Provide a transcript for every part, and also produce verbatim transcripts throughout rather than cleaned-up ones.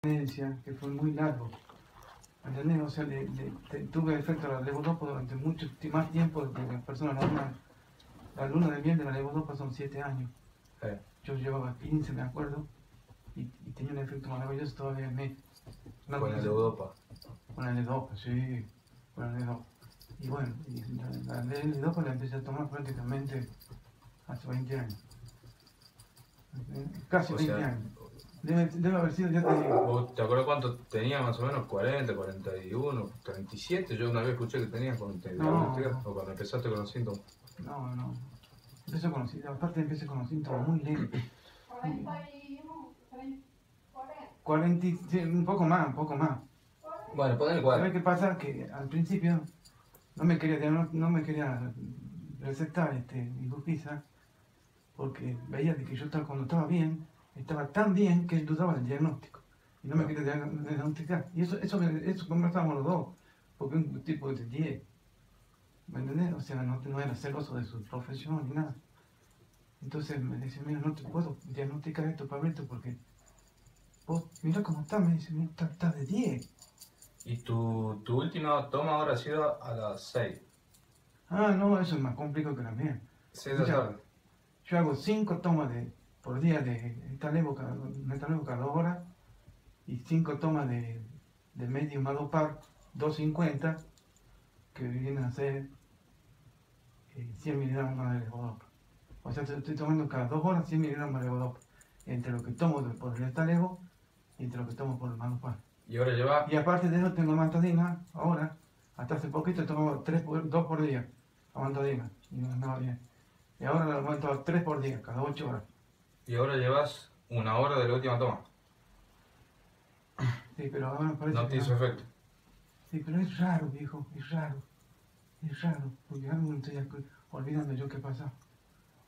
que fue muy largo, ¿entendés? O sea, le, le, te, tuve efecto a la levodopa durante mucho más tiempo de que las personas normal. La luna de miel de la levodopa son siete años. Sí. Yo llevaba quince, me acuerdo, y, y tenía un efecto maravilloso todavía en mí. No, ¿con la levodopa? Con la levodopa, sí, con la levodopa. Y bueno, y la, la levodopa la empecé a tomar prácticamente hace veinte años. Casi o sea, veinte años. Debe, debe haber sido, ya te digo. ¿Te acuerdas cuánto tenía más o menos? cuarenta, cuarenta y uno, treinta y siete. Yo una vez escuché que tenías cuarenta y dos. No, no. Cuando empezaste con los síntomas. No, no. Empecé con los síntomas. Aparte empecé con los síntomas muy lentos. cuarenta y uno, cuarenta. Un poco más, un poco más. Bueno, ponle cuarenta. ¿Sabes qué pasa? Que al principio no me quería, no, no me quería receptar este Lipizac, porque veía de que yo estaba, cuando estaba bien, estaba tan bien que él dudaba del diagnóstico y no me quería diagnosticar. Y eso, eso, eso conversábamos los dos, porque un tipo de diez, ¿me entendés? O sea, no, no era celoso de su profesión ni nada. Entonces me dice, mira, no te puedo diagnosticar esto, Pablito, porque vos, mira cómo estás, me dice, mira, estás de diez. Y tu, tu última toma ahora ha sido a las seis. Ah, no, eso es más complicado que la mía. Sí, ya, yo hago cinco tomas de... por día de estalevo cada dos horas y cinco tomas de, de medio madopar doscientos cincuenta que vienen a ser eh, cien miligramos de levodopa. O sea, estoy tomando cada dos horas cien miligramos de levodopa entre lo que tomo de, por el estalevo y entre lo que tomo por el madopar. Y ahora lleva... y aparte de eso tengo mantadina ahora. Hasta hace poquito tomaba tres por, dos por día a mantadina y no andaba bien. Y ahora la aumento a tres por día cada ocho horas. Y ahora llevas una hora de la última toma. Sí, pero ahora parece. No te hizo efecto. Sí, pero es raro, viejo, es raro. Es raro, porque ahora me estoy olvidando yo qué pasa.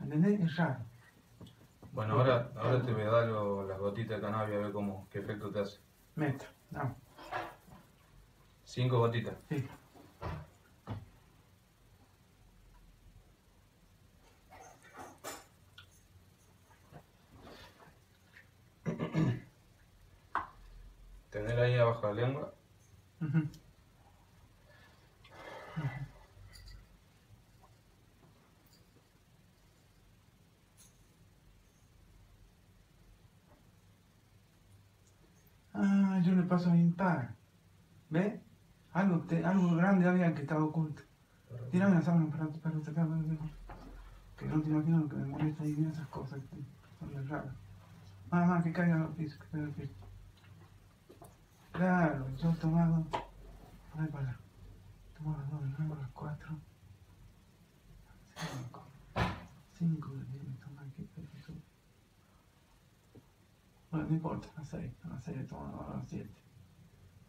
¿Entendés? Es raro. Bueno, ahora, ahora te voy a dar lo, las gotitas de cannabis a ver cómo, qué efecto te hace. Meta, no. Cinco gotitas. Sí. Tener ahí abajo la lengua. Uh-huh. Ah, yo le paso impar. ¿Ves? Algo, te, algo grande había que estaba oculto. Tírame la sábana para, para sacar. Que no te imagino lo que me molesta ahí, esas cosas que son raras. Nada más que caiga al piso, que caiga al piso. Claro, yo he tomado, a ver para allá, tomado las dos, las nueve, las cuatro, cinco, cinco, bueno, no importa, las seis, las seis he tomado, a las siete,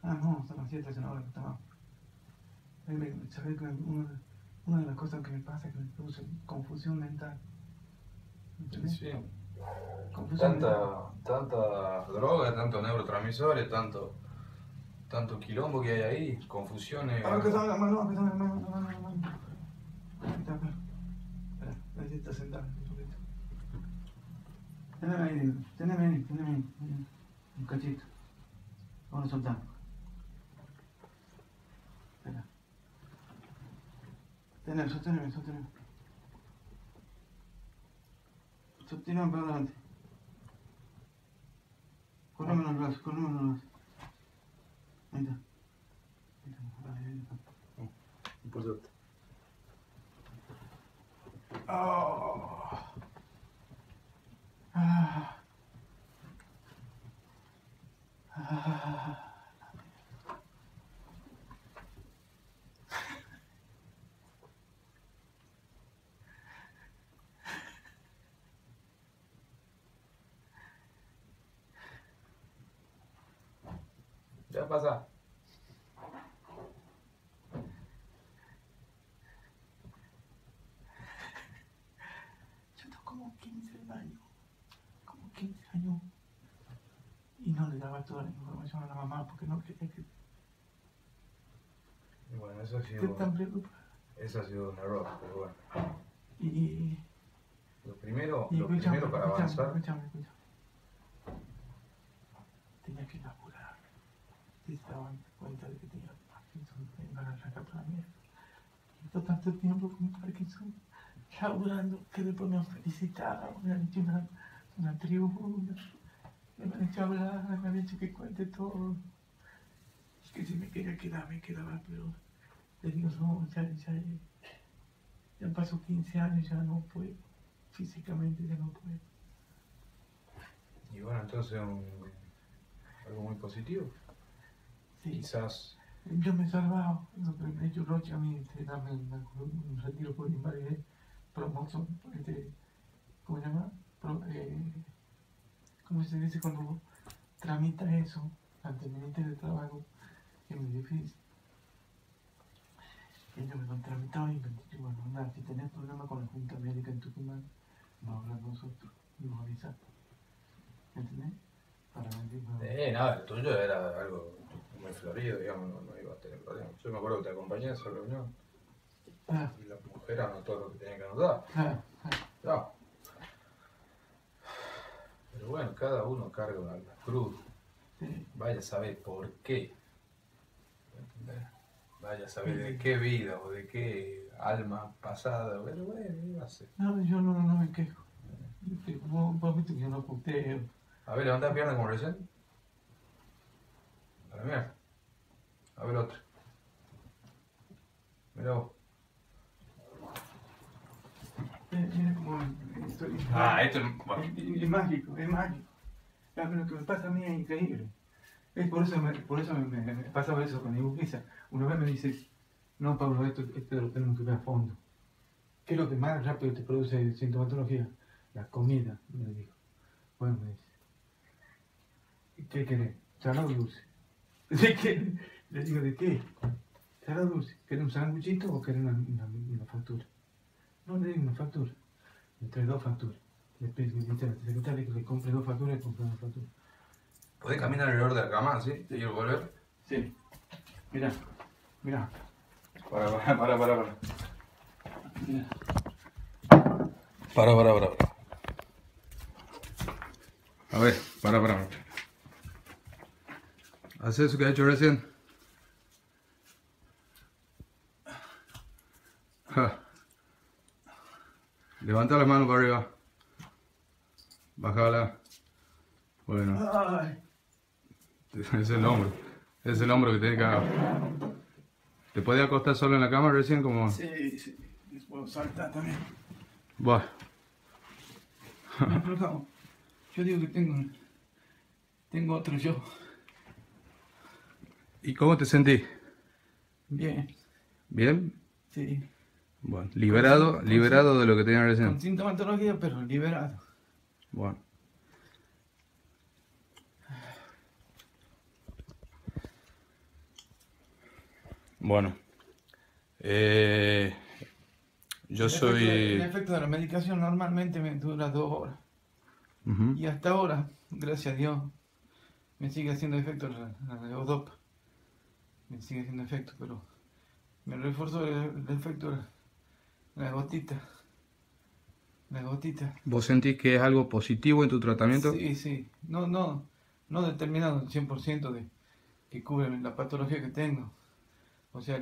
ah no, son las siete, es una hora que tomamos. Sabés que una, una de las cosas que me pasa es que me produce confusión mental, ¿entendés? Sí. Tanta, tanta droga, tantos neurotransmisores, tanto, tanto quilombo que hay ahí, confusiones. A ver, que tome la mano, que tome la mano, la mano, la mano. Ahí está, acá. Espera, necesito sentarme un poquito. Teneme ahí, teneme ahí, teneme ahí. Un cachito. Vamos a soltar. Espera. Teneme, sosteneme, sosteneme. Sostírame para adelante. Correme los brazos, correme los brazos. Ahí está. Ahí está. Importante. Oh. Ah. Ah. ¿Qué pasa? Yo tengo como quince años, como quince años, y no le daba toda la información a la mamá porque no quería que... Y bueno, eso ha sido... tan preocupada. Eso ha sido un error, pero bueno. Y... lo primero, y lo primero para avanzar... Escuchame, escuchame. tenía que laburar, si se daban cuenta de que tenía Parkinson, iban a sacar para mí. Hizo tanto tiempo con Parkinson, laburando, que después me han felicitado, me han hecho una, una tribuna, me han hecho hablar, me han hecho que cuente todo. Es que si me quería quedar, me quedaba, pero les digo, no, ya, ya, ya han pasado quince años, ya no puedo, físicamente ya no puedo. Y bueno, entonces un, algo muy positivo. Sí. Quizás. Yo me he salvado. Me he hecho rocha a mí, dame un retiro por invalidez, promoción, este, ¿cómo se llama? Pro, eh, ¿Cómo se dice cuando tramita eso ante el Ministerio de Trabajo en mi edificio? Ellos me lo han tramitado y me han dicho, bueno, nada, si tenés problemas con la Junta Médica en Tucumán, vamos a hablar nosotros y nos avisamos. ¿Entendés? Para mentir, no. Eh, nada, el tuyo era algo muy florido, digamos, no, no iba a tener problemas. Yo me acuerdo que te acompañé en esa reunión. Ah. Y la mujer anotó lo que tenía que anotar. Ah, ah. No. Pero bueno, cada uno carga una cruz. Sí. Vaya a saber por qué. ¿Entendés? Vaya a saber sí. de qué vida o de qué alma pasada. Pero bueno, iba a ser. No, yo no, no me quejo. Vos viste que yo no puteo. A ver, levanta la pierna como recién. A la mierda. A ver, otra. Mira vos. Mira como esto es. Ah, esto es... Es, es mágico, es mágico. Claro, lo que me pasa a mí es increíble. Es por eso me, por eso me, me, me pasaba eso con Lipizac. Una vez me dices, no, Pablo, esto, esto lo tenemos que ver a fondo. ¿Qué es lo que más rápido te produce sintomatología? La comida, me lo dijo. Bueno, me dice, ¿qué querés? ¿Salado dulce? ¿De qué? Le digo, ¿de qué? ¿Salado dulce? ¿Querés un sanguchito o querés una, una, una factura? No, le digo una factura. Me trae dos facturas. Le pido a la secretaria que le compre dos facturas y compre una factura. ¿Podés caminar alrededor de la cama, sí? ¿Te quiero volver? Sí. Mirá, mirá. Para, para, para, para, para. Mirá. Para, para, para, para. A ver, para, para. Haz eso que ha hecho recién. Ja. Levanta la mano para arriba. Bájala. Bueno. Es el hombro. Es el hombro que tiene que agarrar. ¿Te podías acostar solo en la cama recién? Como... Sí, sí. Les puedo saltar también. Bueno. Yo digo que tengo, tengo otro yo. ¿Y cómo te sentís? Bien. ¿Bien? Sí. Bueno, liberado, con, liberado con, de lo que tenías recién. Con sintomatología, pero liberado. Bueno. Bueno. Eh, yo el soy... Efecto, el efecto de la medicación normalmente me dura dos horas. Uh-huh. Y hasta ahora, gracias a Dios, me sigue haciendo efecto la, la ODOPA. Me sigue haciendo efecto, pero me refuerzo el, el efecto de la gotita. La gotita. ¿Vos sentís que es algo positivo en tu tratamiento? Sí, sí. No, no, no determinado el cien por ciento de que cubre la patología que tengo. O sea,